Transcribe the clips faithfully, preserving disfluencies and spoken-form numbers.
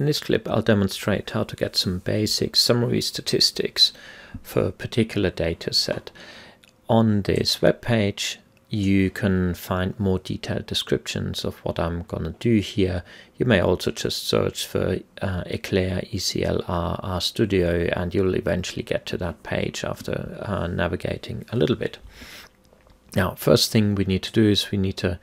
In this clip, I'll demonstrate how to get some basic summary statistics for a particular data set. On this web page, you can find more detailed descriptions of what I'm going to do here. You may also just search for uh, E C L R, E C L R, R Studio, and you'll eventually get to that page after uh, navigating a little bit. Now, first thing we need to do is we need to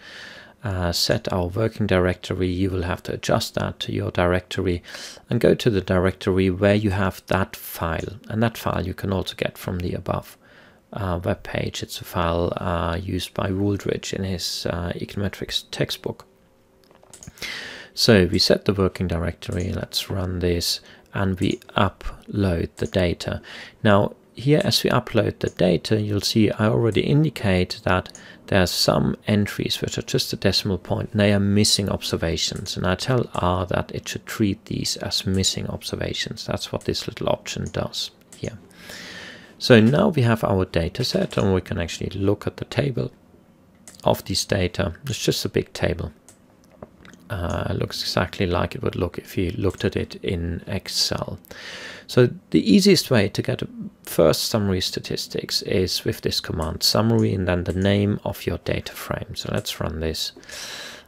uh, set our working directory. You will have to adjust that to your directory and go to the directory where you have that file. And that file you can also get from the above Uh, web page. It's a file uh, used by Wooldridge in his uh, econometrics textbook. So we set the working directory, let's run this, and we upload the data. Now here, as we upload the data, you'll see I already indicate that there are some entries which are just a decimal point and they are missing observations, and I tell R that it should treat these as missing observations. That's what this little option does here. So now we have our data set, and we can actually look at the table of these data. It's just a big table. Uh, it looks exactly like it would look if you looked at it in Excel. So the easiest way to get a first summary statistics is with this command summary and then the name of your data frame. So let's run this.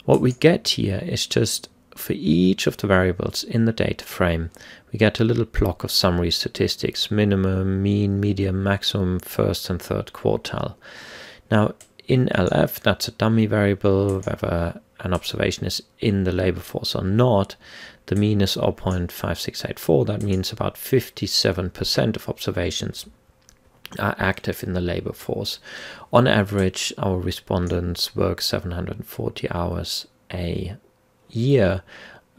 What we get here is just for each of the variables in the data frame, we get a little block of summary statistics: minimum, mean, median, maximum, first and third quartile. Now in L F, that's a dummy variable. Whether an observation is in the labor force or not, the mean is zero point five six eight four. That means about fifty-seven percent of observations are active in the labor force. On average, our respondents work seven hundred forty hours a year.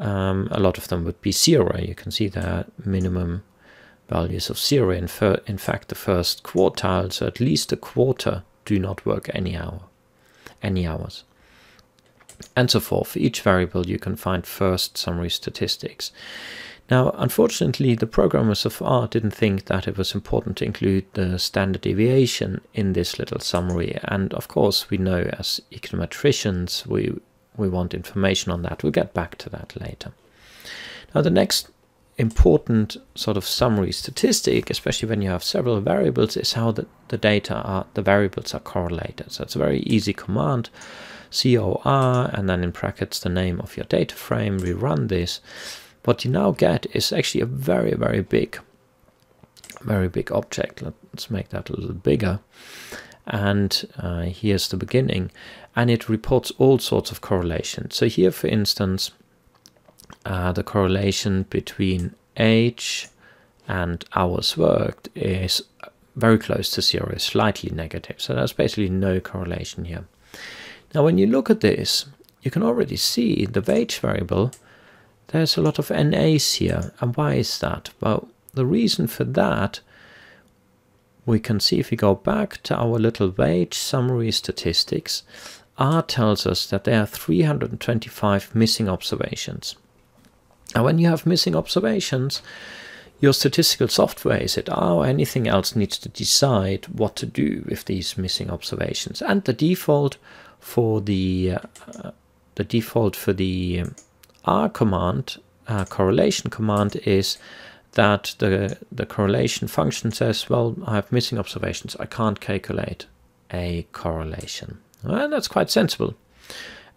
Um, a lot of them would be zero. You can see there minimum values of zero. In, in fact, the first quartile, so at least a quarter, do not work any hour, any hours, and so forth. For each variable, you can find first summary statistics. Now, unfortunately, the programmers of R didn't think that it was important to include the standard deviation in this little summary. And of course, we know as econometricians, we We want information on that. We'll get back to that later. Now the next important sort of summary statistic, especially when you have several variables, is how the, the data are, the variables are correlated. So it's a very easy command, C O R, and then in brackets the name of your data frame. We run this. What you now get is actually a very, very big, very big object. Let's make that a little bigger. And uh, here's the beginning, and it reports all sorts of correlations. So here, for instance, uh, the correlation between age and hours worked is very close to zero, slightly negative. So there's basically no correlation here. Now when you look at this, you can already see the wage variable, there's a lot of N A's here. And why is that? Well, the reason for that, we can see if we go back to our little wage summary statistics, R tells us that there are three hundred twenty-five missing observations. And when you have missing observations, your statistical software, is it R or anything else, needs to decide what to do with these missing observations. And the default for the uh, the default for the R command, uh, correlation command, is that the, the correlation function says, well, I have missing observations, I can't calculate a correlation. And that's quite sensible,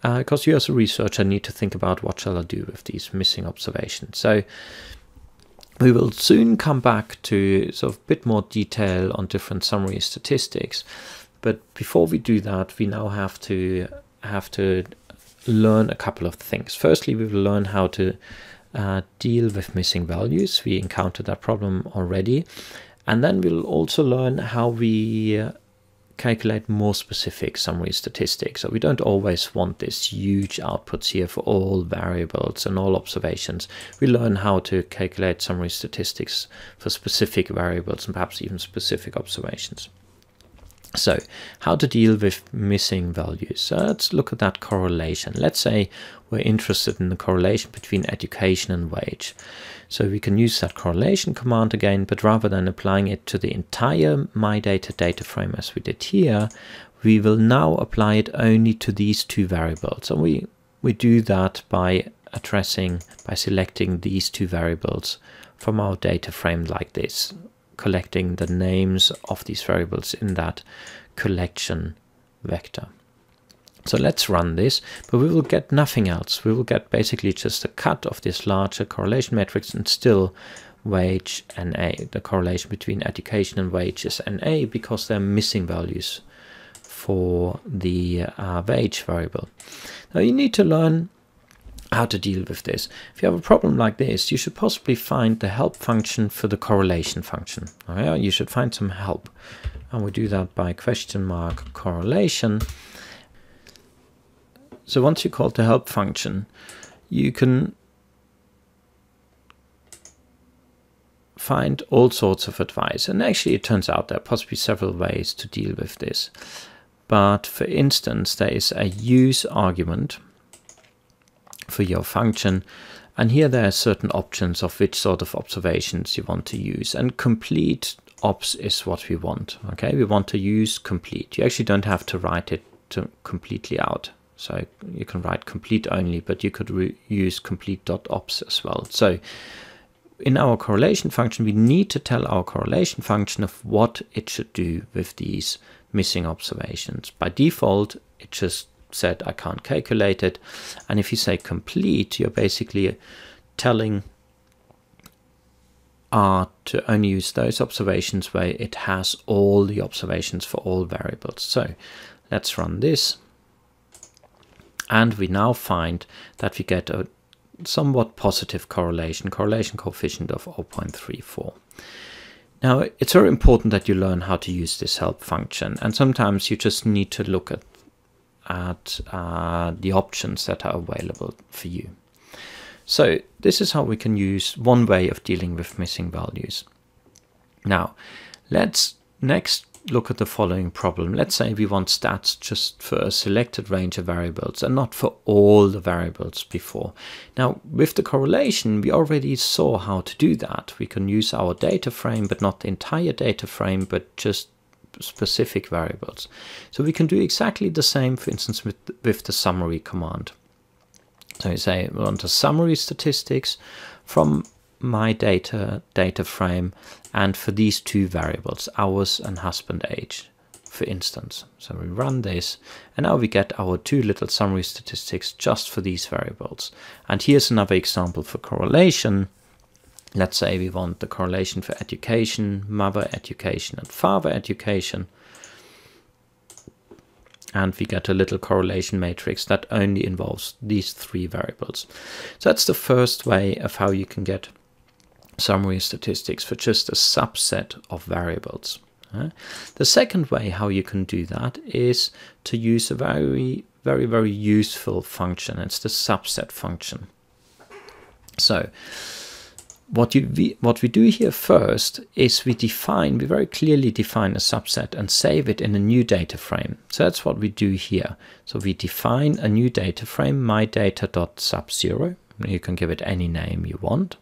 uh, because you as a researcher need to think about what shall I do with these missing observations. So we will soon come back to sort of a bit more detail on different summary statistics. But before we do that, we now have to have to learn a couple of things. Firstly, we will learn how to Uh, deal with missing values. We encountered that problem already. And then we'll also learn how we uh, calculate more specific summary statistics. So we don't always want this huge outputs here for all variables and all observations. We learn how to calculate summary statistics for specific variables and perhaps even specific observations. So how to deal with missing values. So let's look at that correlation. Let's say we're interested in the correlation between education and wage. So we can use that correlation command again, but rather than applying it to the entire MyData data frame as we did here, we will now apply it only to these two variables. And we, we do that by addressing by selecting these two variables from our data frame like this, collecting the names of these variables in that collection vector. So let's run this, but we will get nothing else. We will get basically just a cut of this larger correlation matrix, and still wage and N A. The correlation between education and wage is N A because they're missing values for the uh, wage variable. Now you need to learn how to deal with this. If you have a problem like this, you should possibly find the help function for the correlation function. Right? You should find some help. And we do that by question mark correlation. So once you call the help function, you can find all sorts of advice. And actually, it turns out there are possibly several ways to deal with this. But for instance, there is a use argument for your function. And here there are certain options of which sort of observations you want to use. And complete obs is what we want. Okay, we want to use complete. You actually don't have to write it to completely out. So you can write complete only, but you could use complete.ops as well. So in our correlation function, we need to tell our correlation function of what it should do with these missing observations. By default, it just said, I can't calculate it. And if you say complete, you're basically telling R to only use those observations where it has all the observations for all variables. So let's run this. And we now find that we get a somewhat positive correlation, correlation coefficient of zero point three four. Now, it's very important that you learn how to use this help function. And sometimes you just need to look at, at uh, the options that are available for you. So this is how we can use one way of dealing with missing values. Now, let's next look at the following problem. Let's say we want stats just for a selected range of variables and not for all the variables before. Now, with the correlation, we already saw how to do that. We can use our data frame, but not the entire data frame, but just specific variables. So we can do exactly the same, for instance, with, with the summary command. So you say we want a summary statistics from my data data frame and for these two variables, hours and husband age, for instance. So we run this and now we get our two little summary statistics just for these variables. And here's another example for correlation. Let's say we want the correlation for education, mother education and father education. And we get a little correlation matrix that only involves these three variables. So that's the first way of how you can get summary statistics for just a subset of variables. The second way how you can do that is to use a very, very, very useful function. It's the subset function. So what you we, what we do here first is we define, we very clearly define a subset and save it in a new data frame. So that's what we do here. So we define a new data frame, mydata.subzero. You can give it any name you want.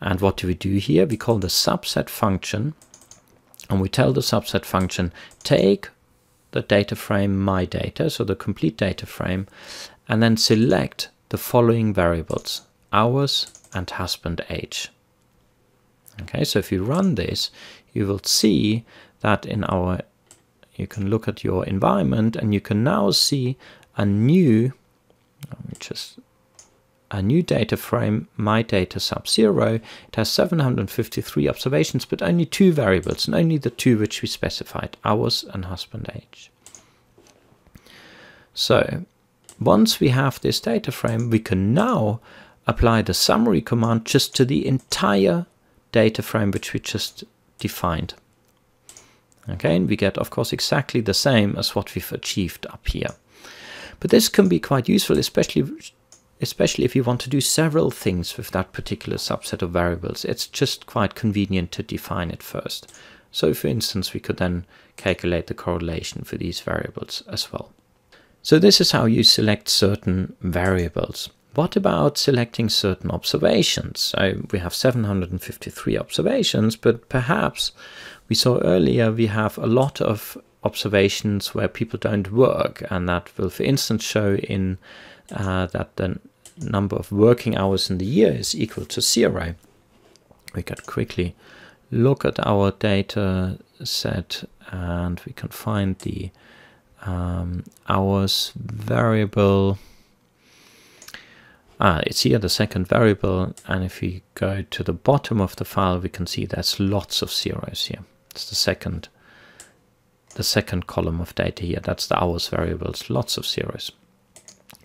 And what do we do here? We call the subset function, and we tell the subset function, take the data frame my data, so the complete data frame, and then select the following variables, hours and husband age. Okay, so if you run this, you will see that in our, you can look at your environment and you can now see a new, let me just a new data frame, my data sub zero. It has seven hundred fifty-three observations, but only two variables, and only the two which we specified, hours and husband age. So once we have this data frame, we can now apply the summary command just to the entire data frame which we just defined. Okay, and we get, of course, exactly the same as what we've achieved up here. But this can be quite useful, especially especially if you want to do several things with that particular subset of variables. It's just quite convenient to define it first. So for instance, we could then calculate the correlation for these variables as well. So this is how you select certain variables. What about selecting certain observations? So we have seven hundred fifty-three observations, but perhaps we saw earlier we have a lot of observations where people don't work, and that will, for instance, show in uh, that the number of working hours in the year is equal to C array, we can quickly look at our data set and we can find the um, hours variable. Ah, it's here, the second variable, and if we go to the bottom of the file, we can see there's lots of zeros here. It's the second, the second column of data here. That's the hours variables, lots of zeros.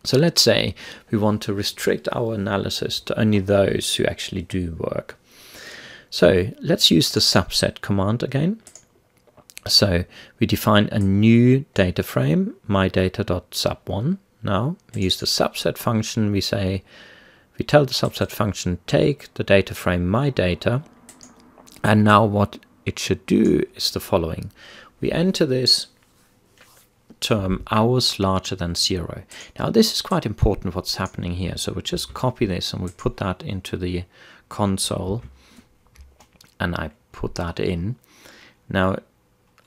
So let's say we want to restrict our analysis to only those who actually do work. So let's use the subset command again. So we define a new data frame, my data dot sub one. Now we use the subset function. We say, we tell the subset function, take the data frame my data. And now what it should do is the following. We enter this term hours larger than zero. Now this is quite important what's happening here. So we just copy this and we put that into the console. And I put that in. Now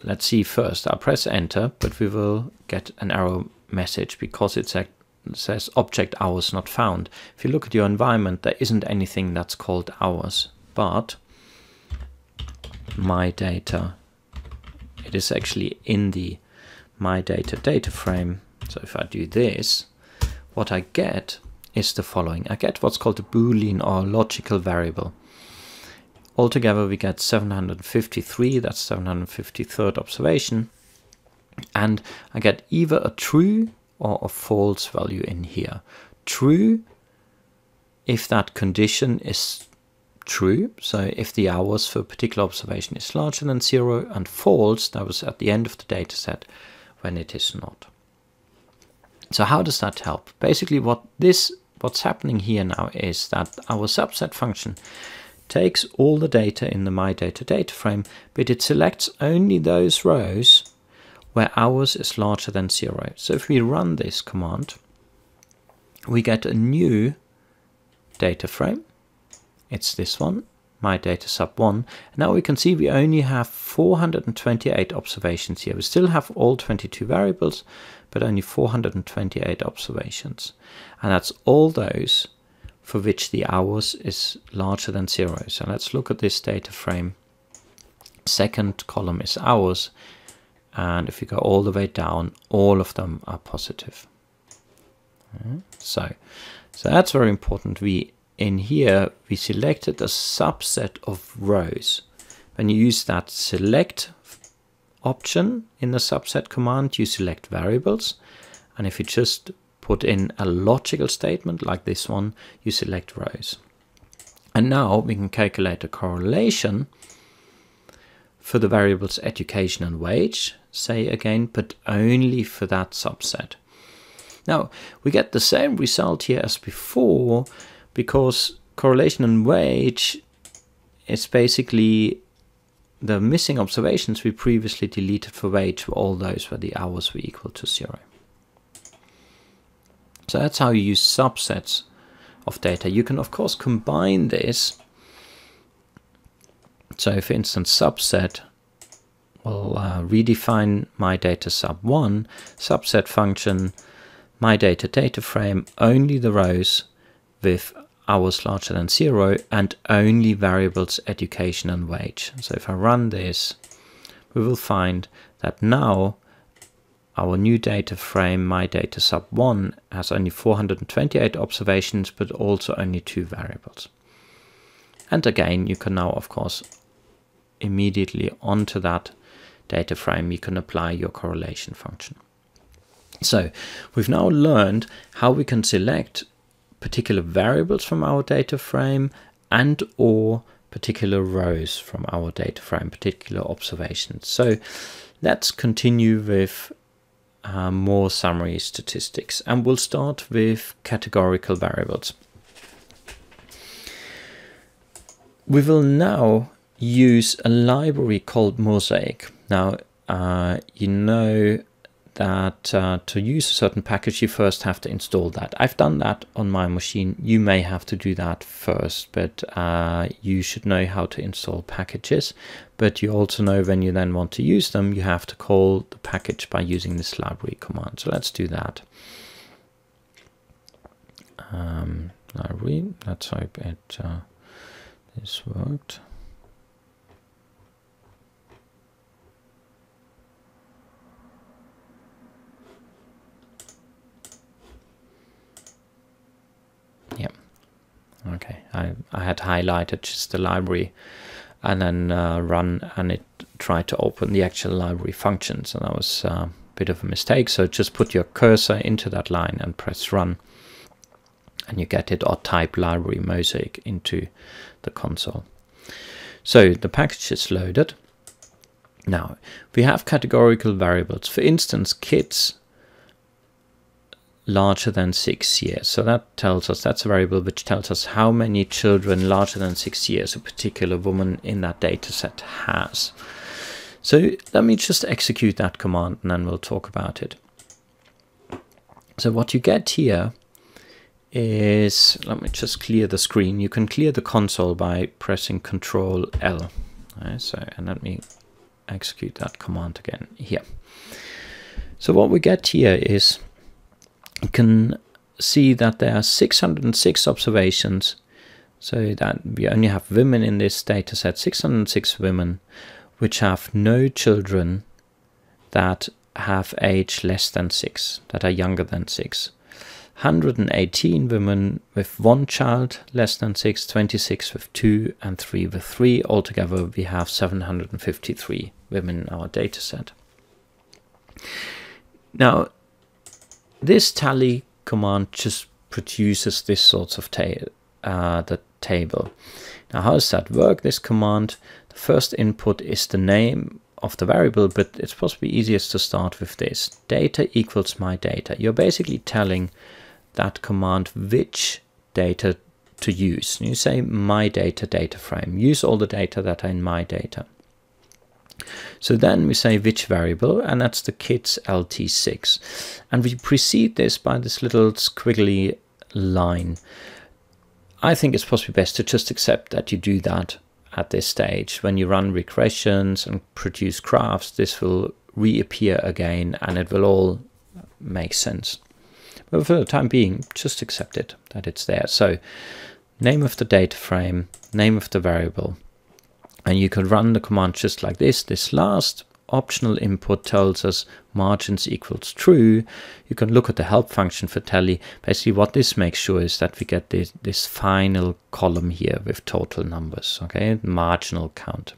let's see first, I'll press enter, but we will get an error message because it says object hours not found. If you look at your environment, there isn't anything that's called hours, but my data, it is actually in the my data data frame. So if I do this, what I get is the following. I get what's called a boolean or logical variable. Altogether we get seven hundred fifty-three, that's seven hundred fifty-third observation, and I get either a true or a false value in here. True if that condition is true, so if the hours for a particular observation is larger than zero, and false, that was at the end of the data set when it is not. So how does that help? Basically what this what's happening here now is that our subset function takes all the data in the my data data frame, but it selects only those rows where hours is larger than zero. So if we run this command, we get a new data frame. It's this one, my data sub one. Now we can see we only have four hundred twenty-eight observations here. We still have all twenty-two variables, but only four hundred twenty-eight observations. And that's all those for which the hours is larger than zero. So let's look at this data frame. Second column is hours. And if you go all the way down, all of them are positive. So, so that's very important. We, in here, we selected a subset of rows. When you use that select option in the subset command, you select variables. And if you just put in a logical statement like this one, you select rows. And now we can calculate a correlation for the variables education and wage, say again, but only for that subset. Now we get the same result here as before, because correlation and wage is basically the missing observations we previously deleted for wage were all those where the hours were equal to zero. So that's how you use subsets of data. You can, of course, combine this. So, for instance, subset will uh, redefine my data sub one, subset function, my data data frame, only the rows with hours larger than zero, and only variables education and wage. So if I run this, we will find that now our new data frame, my data sub one, has only four hundred twenty-eight observations, but also only two variables. And again, you can now, of course, immediately onto that data frame, you can apply your correlation function. So we've now learned how we can select particular variables from our data frame and or particular rows from our data frame, particular observations. So let's continue with Uh, more summary statistics, and we'll start with categorical variables. We will now use a library called Mosaic. Now uh, you know that uh, to use a certain package you first have to install that. I've done that on my machine. You may have to do that first, but uh, you should know how to install packages. But you also know when you then want to use them, you have to call the package by using this library command. So let's do that. Um, are we? Let's hope it uh, this worked. Yep. Okay. I I had highlighted just the library, and then uh, run, and it tried to open the actual library functions, and that was uh, a bit of a mistake. So just put your cursor into that line and press run, and you get it, or type library mosaic into the console. So the package is loaded. Now we have categorical variables. For instance, kids larger than six years. So that tells us, that's a variable which tells us how many children larger than six years a particular woman in that data set has. So let me just execute that command and then we'll talk about it. So what you get here is, let me just clear the screen. You can clear the console by pressing Control L. Right, so, and let me execute that command again here. So what we get here is, you can see that there are six hundred six observations, so that we only have women in this data set, six hundred six women which have no children that have age less than six, that are younger than six, one hundred eighteen women with one child less than six, twenty-six with two, and three with three. Altogether we have seven hundred fifty-three women in our data set. Now this tally command just produces this sorts of ta uh, the table. Now how does that work, this command? The first input is the name of the variable, but it's possibly easiest to start with this. Data equals my data. You're basically telling that command which data to use. You say my data data frame. Use all the data that are in my data. So then we say which variable, and that's the kids L T six. And we precede this by this little squiggly line. I think it's possibly best to just accept that you do that at this stage. When you run regressions and produce graphs, this will reappear again and it will all make sense. But for the time being, just accept it, that it's there. So name of the data frame, name of the variable. And you can run the command just like this. This last optional input tells us margins equals true. You can look at the help function for tally. Basically what this makes sure is that we get this, this final column here with total numbers, okay, marginal count.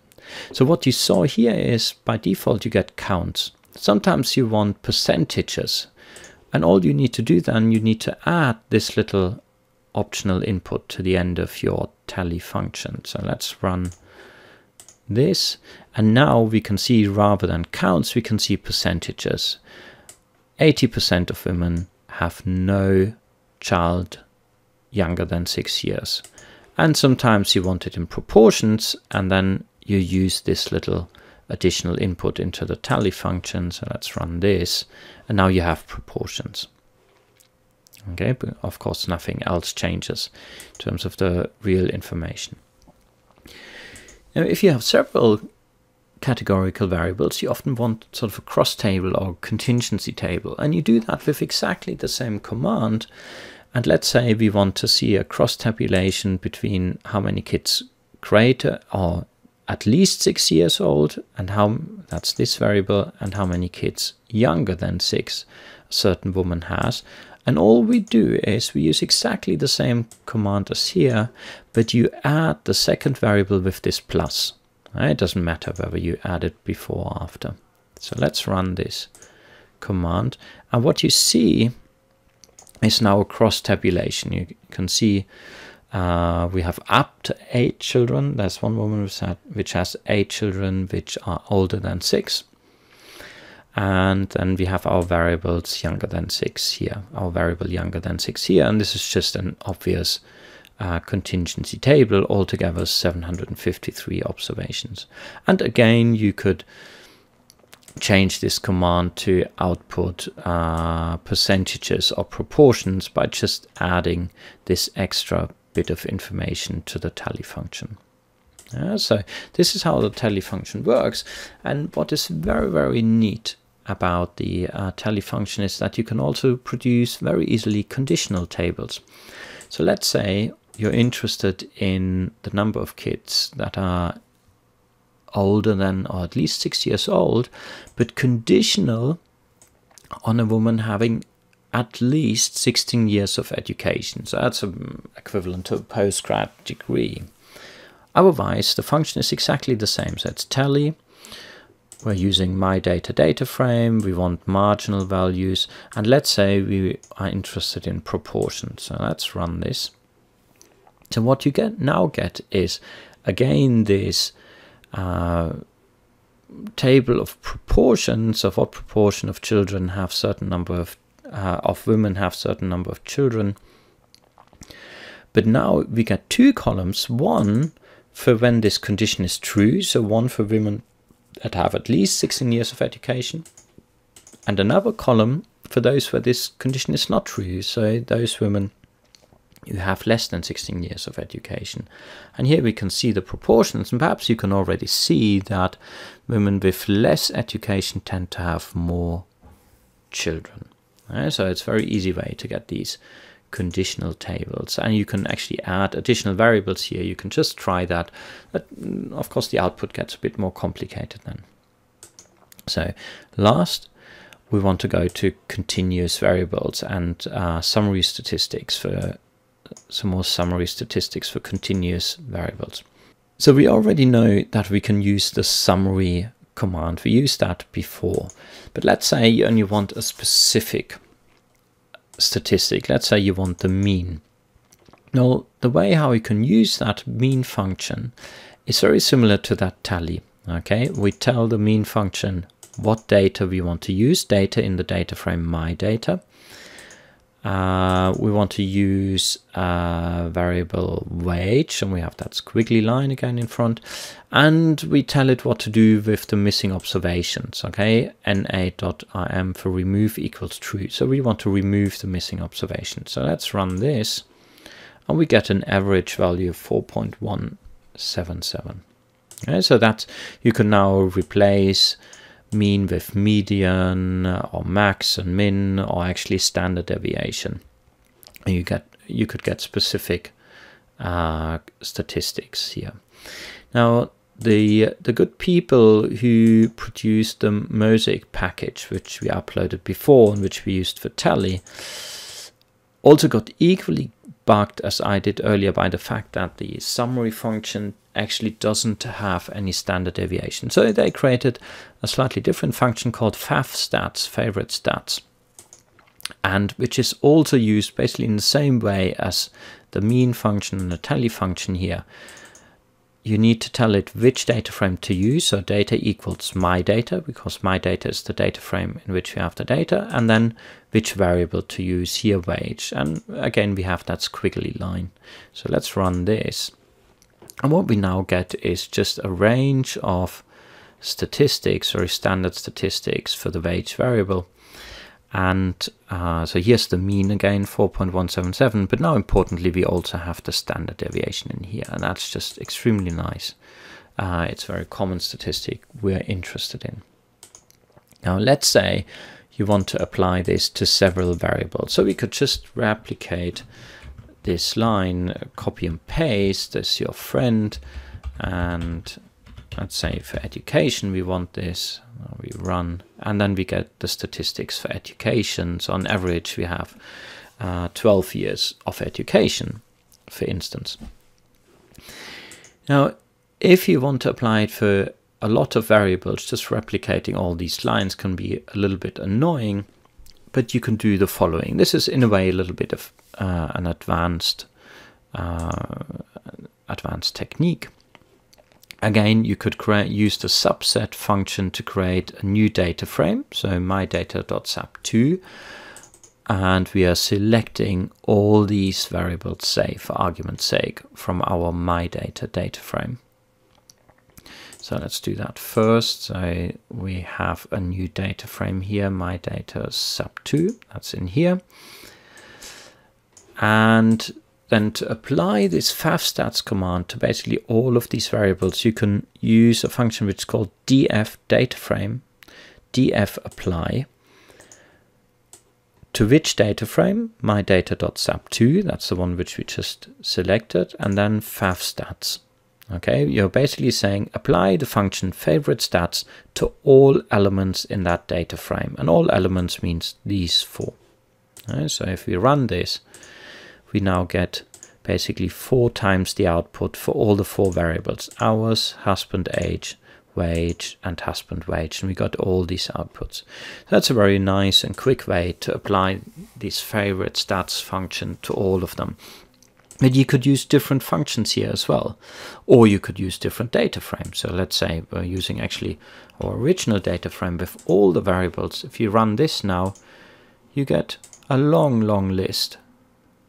So what you saw here is by default you get counts. Sometimes you want percentages, and all you need to do then, you need to add this little optional input to the end of your tally function. So let's run this, and now we can see, rather than counts, we can see percentages. eighty percent of women have no child younger than six years. And sometimes you want it in proportions, and then you use this little additional input into the tally function. So let's run this, and now you have proportions. Okay, but of course nothing else changes in terms of the real information. Now, if you have several categorical variables, you often want sort of a cross table or contingency table, and you do that with exactly the same command. And let's say we want to see a cross tabulation between how many kids greater or at least six years old, and how, that's this variable, and how many kids younger than six a certain woman has. And all we do is we use exactly the same command as here, but you add the second variable with this plus. Right? It doesn't matter whether you add it before or after. So let's run this command. And what you see is now a cross tabulation. You can see uh, we have up to eight children. There's one woman which has eight children which are older than six. And then we have our variables younger than six here, our variable younger than six here. And this is just an obvious uh, contingency table, altogether seven hundred fifty-three observations. And again, you could change this command to output uh, percentages or proportions by just adding this extra bit of information to the tally function. Yeah, so this is how the tally function works. And what is very, very neat about the uh, tally function is that you can also produce very easily conditional tables. So let's say you're interested in the number of kids that are older than or at least six years old, but conditional on a woman having at least sixteen years of education. So that's equivalent to a postgrad degree. Otherwise, the function is exactly the same. So it's tally. We're using my data data frame. We want marginal values. And let's say we are interested in proportion. So let's run this. So what you get now get is, again, this uh, table of proportions of what proportion of children have certain number of, uh, of women have certain number of children. But now we get two columns, one for when this condition is true, so one for women that have at least sixteen years of education, and another column for those where this condition is not true, so those women who have less than sixteen years of education. And here we can see the proportions, and perhaps you can already see that women with less education tend to have more children. Right? So it's a very easy way to get these conditional tables, and you can actually add additional variables here. You can just try that, but of course the output gets a bit more complicated then. So last, we want to go to continuous variables and uh, summary statistics for some more summary statistics for continuous variables. So we already know that we can use the summary command. We used that before, but let's say you only want a specific statistic. Let's say you want the mean. Now, the way how you can use that mean function is very similar to that tally. Okay, we tell the mean function what data we want to use, data in the data frame, my data. Uh, we want to use a variable wage, and we have that squiggly line again in front, and we tell it what to do with the missing observations. Okay, na.im for remove equals true, so we want to remove the missing observation. So let's run this, and we get an average value of four point one seven seven. Okay, so that you can now replace mean with median or max and min, or actually standard deviation, and you get you could get specific uh, statistics here. Now the the good people who produced the Mosaic package, which we uploaded before and which we used for tally, also got equally bugged as I did earlier by the fact that the summary function actually doesn't have any standard deviation. So they created a slightly different function called favstats, favorite stats, and which is also used basically in the same way as the mean function and the tally function here. You need to tell it which data frame to use, so data equals my data, because my data is the data frame in which we have the data, and then which variable to use here, wage. And again, we have that squiggly line. So let's run this. And what we now get is just a range of statistics, or standard statistics for the wage variable. And uh, so here's the mean again, four point one seven seven, but now importantly we also have the standard deviation in here, and that's just extremely nice. Uh, it's a very common statistic we're interested in. Now let's say you want to apply this to several variables. So we could just replicate this line, copy and paste, this is your friend, and let's say for education we want this, we run, and then we get the statistics for education. So on average we have uh, twelve years of education, for instance. Now if you want to apply it for a lot of variables, just replicating all these lines can be a little bit annoying, but you can do the following. This is in a way a little bit of uh, an advanced uh, advanced technique. Again, you could create, use the subset function to create a new data frame. So mydata.sub two, and we are selecting all these variables, say for argument's sake, from our mydata data frame. So let's do that first. So we have a new data frame here, mydata sub two, that's in here. And then to apply this favstats command to basically all of these variables, you can use a function which is called df data frame df apply to which data frame, my data.sub two, that's the one which we just selected, and then favstats. Okay, you're basically saying apply the function favorite stats to all elements in that data frame, and all elements means these four. Right, so if we run this, we now get basically four times the output for all the four variables: hours, husband age, wage, and husband wage, and we got all these outputs. So that's a very nice and quick way to apply this favorite stats function to all of them. But you could use different functions here as well, or you could use different data frames. So let's say we're using actually our original data frame with all the variables. If you run this now, you get a long, long list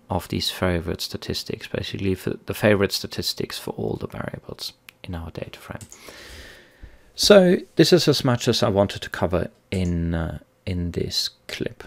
of these favorite statistics, basically for the favorite statistics for all the variables in our data frame. So this is as much as I wanted to cover in, uh, in this clip.